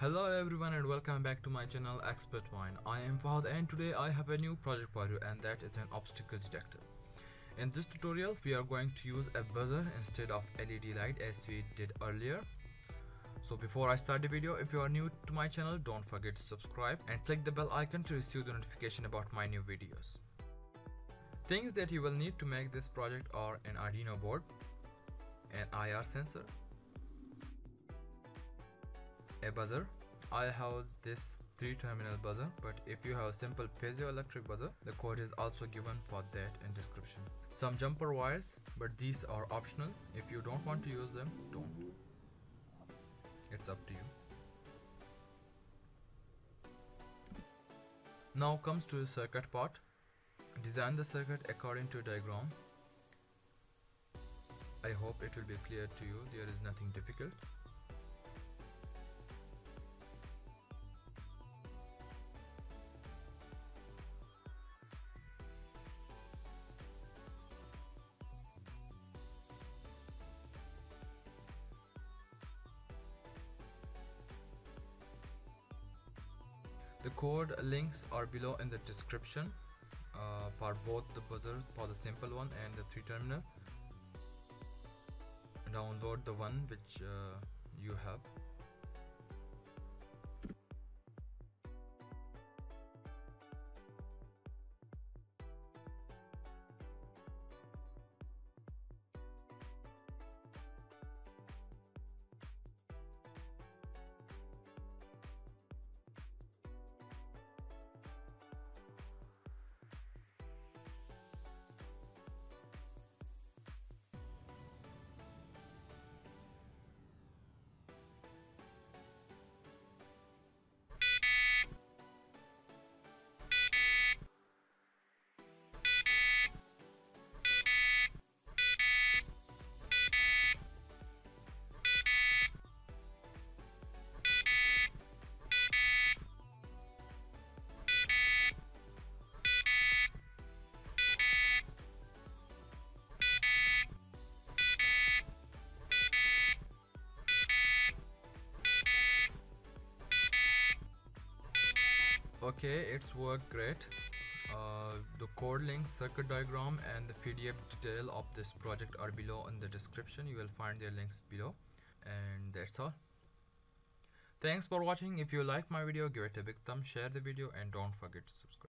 Hello everyone and welcome back to my channel Expert Mind. I am Fahad and today I have a new project for you, and that is an obstacle detector. In this tutorial we are going to use a buzzer instead of LED light as we did earlier. So before I start the video, if you are new to my channel, don't forget to subscribe and click the bell icon to receive the notification about my new videos. Things that you will need to make this project are an Arduino board, an IR sensor, a buzzer. I have this 3-terminal buzzer, but if you have a simple piezoelectric buzzer, the code is also given for that in description. Some jumper wires, but these are optional. If you don't want to use them, don't. It's up to you. Now comes to the circuit part. Design the circuit according to diagram. I hope it will be clear to you. There is nothing difficult. The code links are below in the description for both the buzzer, for the simple one and the 3-terminal. Download the one which you have. Okay, it's worked great. The code links, circuit diagram and the PDF detail of this project are below in the description. You will find their links below. And that's all. Thanks for watching. If you liked my video, give it a big thumb, share the video and don't forget to subscribe.